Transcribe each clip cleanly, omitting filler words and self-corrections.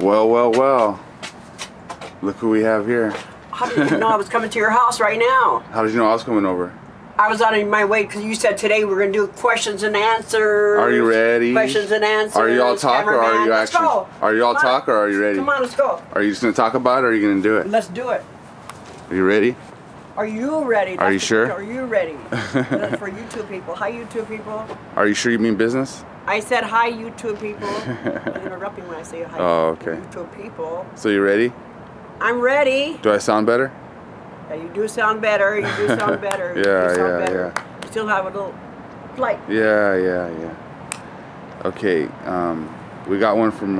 Well, well, well. Look who we have here. How did you know I was coming to your house right now? How did you know I was coming over? I was on my way because you said today we're going to do questions and answers. Are you ready? Questions and answers. Are you all talk or are you action? Are you all talk or are you ready? Come on, let's go. Are you just going to talk about it or are you going to do it? Let's do it. Are you ready? Are you ready? Are you sure? Are you ready? For YouTube people. Hi, YouTube people. Are you sure you mean business? I said hi, YouTube people. I'm interrupting when I say hi, oh, okay. YouTube people. So you ready? I'm ready. Do I sound better? Yeah, you do sound better. You do sound better. yeah. You still have a little flight. Yeah. Okay, we got one from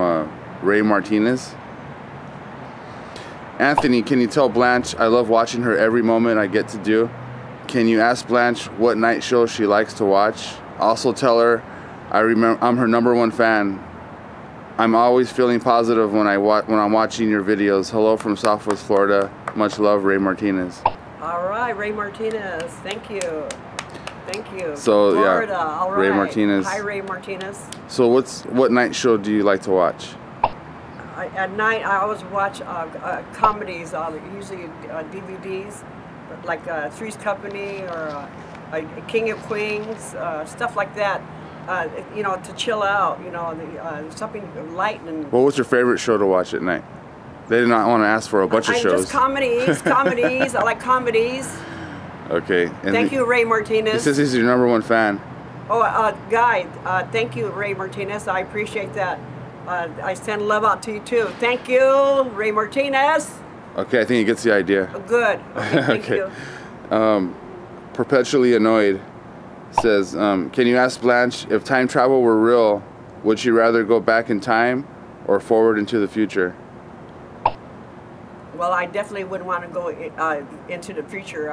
Ray Martinez. Anthony, can you tell Blanch I love watching her every moment I get to do? Can you ask Blanch what night show she likes to watch? Also tell her I'm her #1 fan. I'm always feeling positive when I'm watching your videos. Hello from Southwest Florida. Much love, Ray Martinez. All right, Ray Martinez. Thank you. Thank you. So Florida, yeah, all right. Ray Martinez. Hi, Ray Martinez. So what night show do you like to watch? At night, I always watch comedies, usually DVDs, like Three's Company or King of Queens, stuff like that. You know, to chill out. You know, something light and. What was your favorite show to watch at night? They did not want to ask for a bunch of shows. Just comedies. I like comedies. Okay. And thank you, Ray Martinez. He says he's your #1 fan. Oh, guy, thank you, Ray Martinez. I appreciate that. I send love out to you too. Thank you, Ray Martinez. Okay, I think he gets the idea. Oh, good. Okay, thank you. Perpetually Annoyed says, can you ask Blanch, if time travel were real, would she rather go back in time or forward into the future? Well, I definitely wouldn't want to go into the future.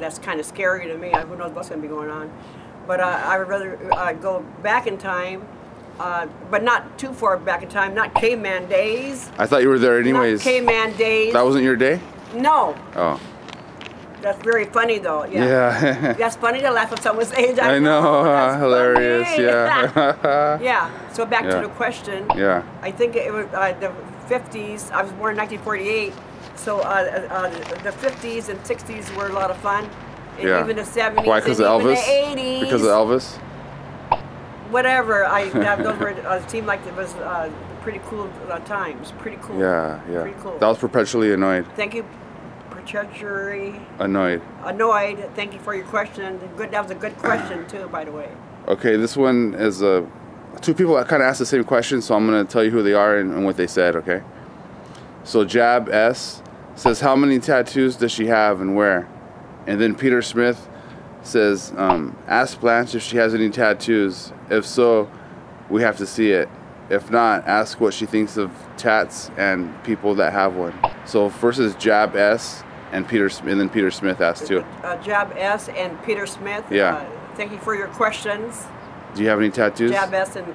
That's kind of scary to me. Who knows what's going to be going on. But I would rather go back in time. But not too far back in time, not caveman days. I thought you were there anyways. Not caveman days. That wasn't your day? No. Oh. That's very funny though. Yeah. That's funny to laugh at someone's age. I know. That's hilarious. Funny. Yeah. Yeah. So back to the question. Yeah. I think it was the 50s. I was born in 1948. So the 50s and 60s were a lot of fun. And even the 70s. Why? Because of Elvis? The 80s. Because of Elvis? Whatever, those were, seemed like it was pretty cool times. Pretty cool. Yeah. Pretty cool. That was Perpetually Annoyed. Thank you, Perpetually Annoyed. Annoyed. Thank you for your question. Good. That was a good question too, by the way. Okay, this one is two people that kind of asked the same question, so I'm going to tell you who they are and what they said. Okay. So Jab S says, "How many tattoos does she have and where?" And then Peter Smith says, ask Blanch if she has any tattoos. If so, we have to see it. If not, ask what she thinks of tats and people that have one. So first is Jab S and Peter Smith asked too. Jab S and Peter Smith. Yeah. Thank you for your questions. Do you have any tattoos? Jab S and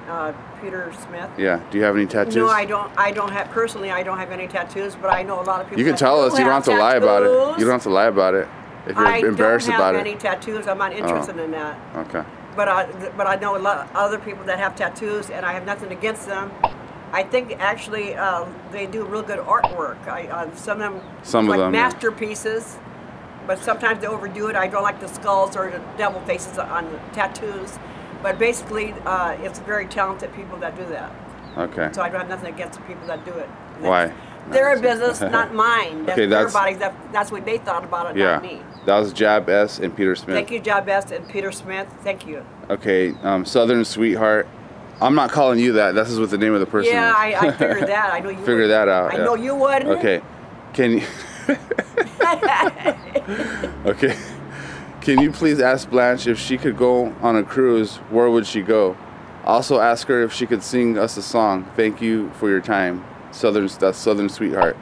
Peter Smith. Yeah. Do you have any tattoos? No, I don't. I don't have personally. I don't have any tattoos, but I know a lot of people. You can tell us. You don't have to lie about it. You don't have to lie about it. If you're embarrassed about it. I don't have any tattoos. I'm not interested in that. Okay. But I know a lot of other people that have tattoos, and I have nothing against them. I think actually they do real good artwork. Some of them, masterpieces, but sometimes they overdo it. I don't like the skulls or the devil faces on the tattoos. But basically, it's very talented people that do that. Okay. So I don't have nothing against the people that do it. Why? Their business, not mine. That's their bodies. That's what they thought about it, not me. That was Jab S and Peter Smith. Thank you, Jab S and Peter Smith. Thank you. Okay, Southern Sweetheart. I'm not calling you that. This is what the name of the person is. I figured that. I know you figured that out. I know you wouldn't. Okay. Can you... Okay. Can you please ask Blanch if she could go on a cruise, where would she go? Also ask her if she could sing us a song. Thank you for your time. Southern Sweetheart.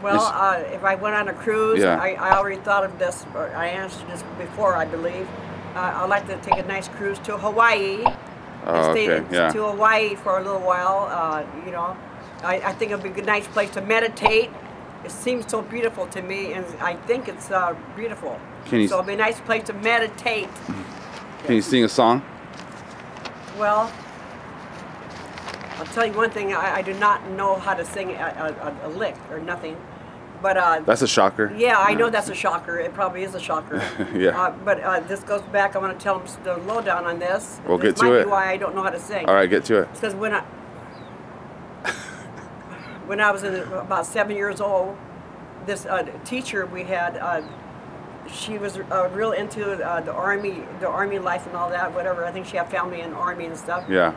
Well, if I went on a cruise, I already thought of this. Or I answered this before, I believe. I'd like to take a nice cruise to Hawaii. Oh, okay. Yeah. To Hawaii for a little while. You know, I think it'd be a nice place to meditate. It seems so beautiful to me, and I think it's beautiful. So it'd be a nice place to meditate. Can you sing a song? Well. I'll tell you one thing, I do not know how to sing a lick or nothing. But that's a shocker. Yeah, I know that's a shocker. It probably is a shocker. Yeah. But this goes back. I want to tell them the lowdown on this. We'll get to it. This might be why I don't know how to sing. All right, get to it. Because when I was about 7 years old, this teacher we had, she was real into the army life and all that, whatever. I think she had family in the army and stuff. Yeah.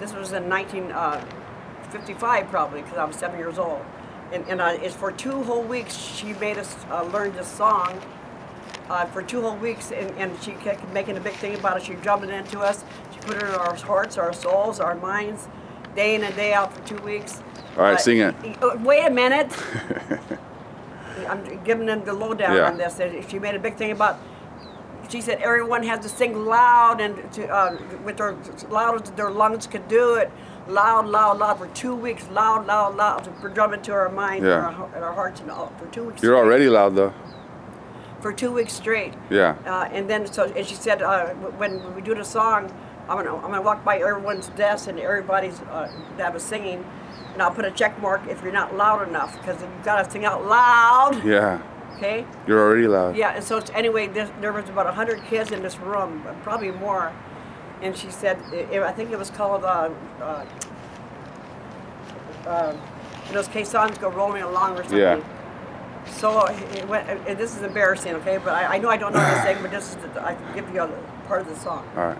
This was in 1955 probably, because I was 7 years old, and it's for 2 whole weeks she made us learn this song for 2 whole weeks, and she kept making a big thing about it. She drummed it into us. She put it in our hearts, our souls, our minds, day in and day out for 2 weeks. All right, sing it. Wait a minute. I'm giving them the lowdown on this. She made a big thing about. She said everyone has to sing loud and to, with their loud as their lungs could do it. Loud, loud, loud for 2 weeks. Loud, loud, loud to drum into our mind and our hearts and all for 2 weeks. You're already loud though. For 2 weeks straight. Yeah. And then so and she said when we do the song, I'm gonna walk by everyone's desk and everybody's that was singing, and I'll put a check mark if you're not loud enough, because you gotta sing out loud. Yeah. Okay. You're already loud. Yeah. And so anyway, there was about 100 kids in this room, probably more. And she said, I think it was called, those caissons go rolling along or something. Yeah. So, and this is embarrassing, okay? But I know I don't know this thing, but this is, I can give you a part of the song. All right.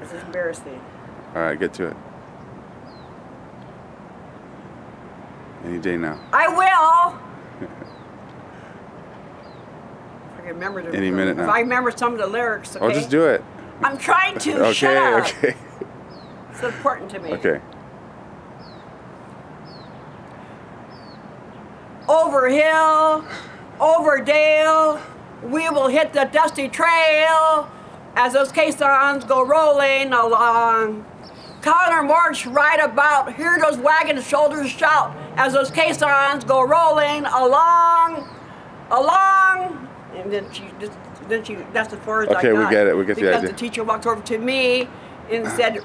This is embarrassing. All right, get to it. Any day now. I will! Remember the, any minute now. If I remember some of the lyrics, okay? Oh, just do it. I'm trying to, okay, shut up. Okay. It's important to me. Okay. Over hill, over dale, we will hit the dusty trail as those caissons go rolling along. Counter march right about, hear those wagon shoulders shout as those caissons go rolling along, along. And then she that's the words I got. Okay, we get it. We get the idea. Because the teacher walked over to me and said,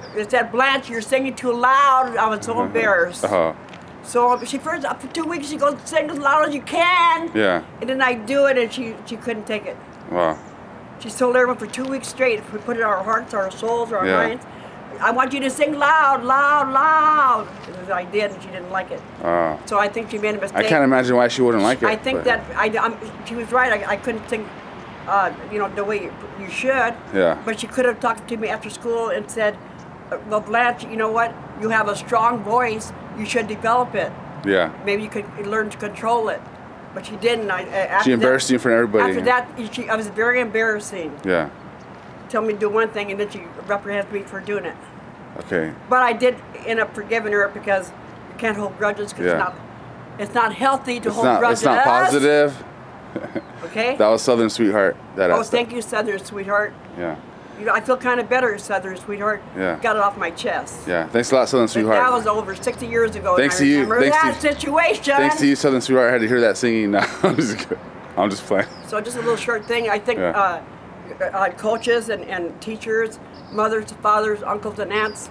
Blanch, you're singing too loud. I was so embarraused. So she first, for 2 weeks, she goes, sing as loud as you can. Yeah. And then I do it, and she couldn't take it. Wow. She told everyone for 2 weeks straight, if we put it in our hearts, our souls, our minds, I want you to sing loud, loud, loud. And I did, and she didn't like it. Oh. So I think she made a mistake. I can't imagine why she wouldn't like it. I think that she was right. I couldn't think, you know, the way you should. Yeah. But she could have talked to me after school and said, "Well, Blanche, you know what? You have a strong voice. You should develop it. Yeah. Maybe you could learn to control it." But she didn't. She embarrassed you in front of everybody. After that, I was very embarrassing. Yeah. Tell me to do one thing, and then she reprehends me for doing it. Okay. But I did end up forgiving her, because you can't hold grudges, because it's not healthy to hold grudges. It's not positive. Okay. That was Southern Sweetheart. That oh, thank you, Southern Sweetheart. Yeah. You know, I feel kind of better, Southern Sweetheart. Yeah. Got it off my chest. Yeah. Thanks a lot, Southern Sweetheart. That was over 60 years ago. Thanks to you. Thanks that to you. Situation. Thanks to you, Southern Sweetheart. I had to hear that singing. No, I'm just playing. So just a little short thing. I think. Coaches and teachers, mothers, fathers, uncles and aunts,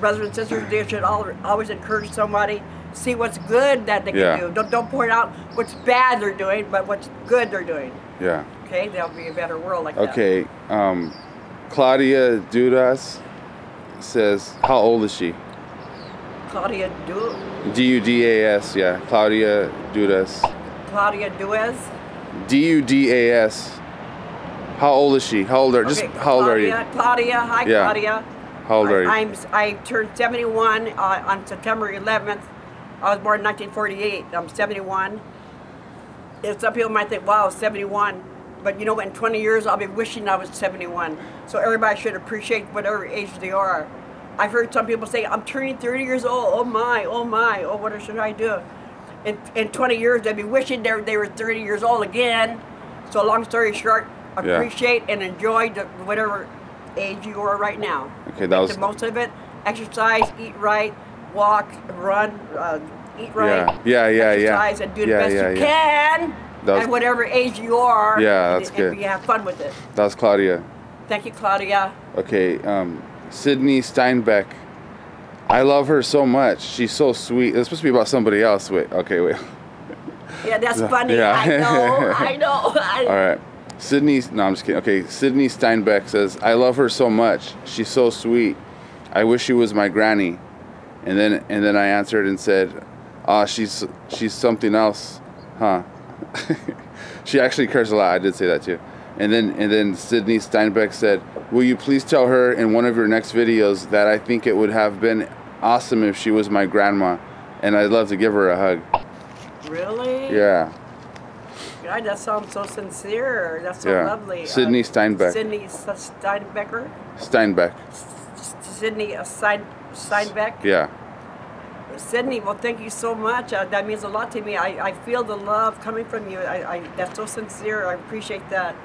brothers and sisters, they should always encourage somebody, see what's good that they can do. Don't point out what's bad they're doing, but what's good they're doing. Yeah. Okay, there'll be a better world like that. Okay, Claudia Dudas says, how old is she? Claudia Dudas. D-U-D-A-S, yeah, Claudia Dudas. Claudia Dudas? D-U-D-A-S. How old is she? How old are okay, just how old Claudia, are you? Claudia, hi Claudia. How old are you? I turned 71 on September 11th. I was born in 1948. I'm 71. And some people might think, wow, 71. But you know, in 20 years, I'll be wishing I was 71. So everybody should appreciate whatever age they are. I've heard some people say, I'm turning 30 years old. Oh my, oh my, oh what should I do? In 20 years, they'd be wishing they were 30 years old again. So long story short, appreciate and enjoy whatever age you are right now. Okay, that was the most of it. Exercise, eat right, walk, run, eat right. Yeah, yeah, yeah. Exercise and do the best you can at whatever age you are. Yeah, that's good. And you have fun with it. That was Claudia. Thank you, Claudia. Okay, Sydney Steinbeck. I love her so much. She's so sweet. It's supposed to be about somebody else. Wait, okay, wait. Yeah, that's funny. Yeah. I know. All right. Sydney, no, I'm just kidding. Okay, Sydney Steinbeck says, I love her so much. She's so sweet. I wish she was my granny. And then I answered and said, ah, she's something else, huh? She actually cares a lot. I did say that too. And then Sydney Steinbeck said, will you please tell her in one of your next videos that I think it would have been awesome if she was my grandma, and I'd love to give her a hug. Really? Yeah. God, that sounds so sincere. That's so lovely. Sydney Steinbeck. Sydney Steinbecker? Steinbeck. Sydney Steinbeck? Yeah. Sydney, well, thank you so much. That means a lot to me. I feel the love coming from you. That's so sincere. I appreciate that.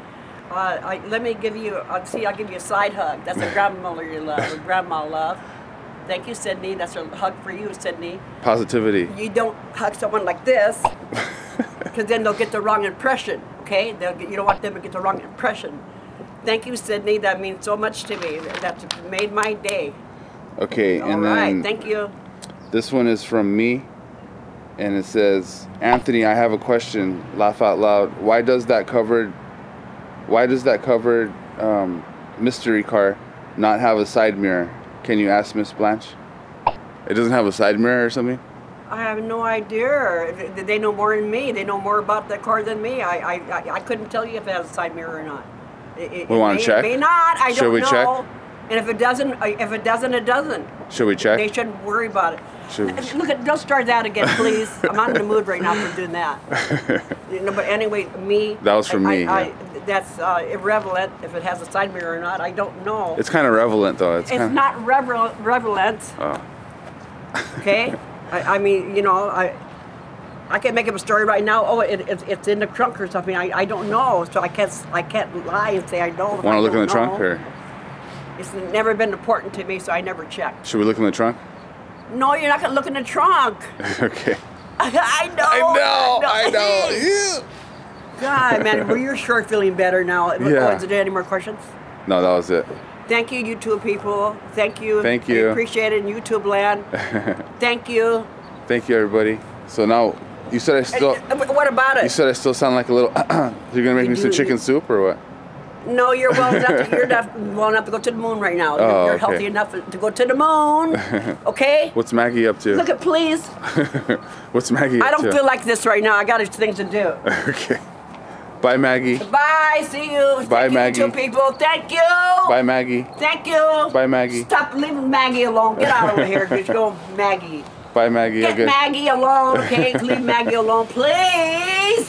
Let me give you, I'll give you a side hug. That's a grandmotherly love, a grandma love. Thank you, Sydney. That's a hug for you, Sydney. Positivity. You don't hug someone like this, because then they'll get the wrong impression, okay? You don't want them to get the wrong impression. Thank you, Sydney. That means so much to me. That made my day. Okay, All right, thank you. This one is from me, and it says, Anthony, I have a question. Laugh out loud. Why does that covered mystery car not have a side mirror? Can you ask Miss Blanch? It doesn't have a side mirror or something? I have no idea. They know more than me. They know more about the car than me. I couldn't tell you if it has a side mirror or not. We want to check. It may not. I don't know. Should we check? And if it doesn't, it doesn't. Should we check? They shouldn't worry about it. Look, don't start that again, please. I'm not in the mood right now for doing that. You know, but anyway, me. That was from me. That's irrelevant if it has a side mirror or not. I don't know. It's kind of relevant, though. It's not relevant. Oh. Okay? I mean, you know, I can't make up a story right now. Oh, it's in the trunk or something. I don't know, so I can't lie and say I know. Want to look in the trunk? Or? It's never been important to me, so I never checked. Should we look in the trunk? No, you're not going to look in the trunk. Okay. I know. God, man, well, you're sure feeling better now. Yeah. Did you have any more questions? No, that was it. Thank you, YouTube people. Thank you. Thank you. I appreciate it in YouTube land. Thank you. Thank you, everybody. So now, you said I still... What about it? You said I still sound like a little... You're going to make me some chicken soup or what? No, you're well enough. You're well enough to go to the moon right now. Oh, you're healthy enough to go to the moon. Okay. What's Maggie up to? Look at please. What's Maggie? I don't feel like this right now. I got things to do. Okay. Bye, Maggie. Bye. See you. Bye, Maggie. Thank you, people. Thank you. Bye, Maggie. Thank you. Bye, Maggie. Stop leaving Maggie alone. Get out of here. Just go, Maggie. Bye, Maggie. Get Maggie alone. Okay. Leave Maggie alone, please.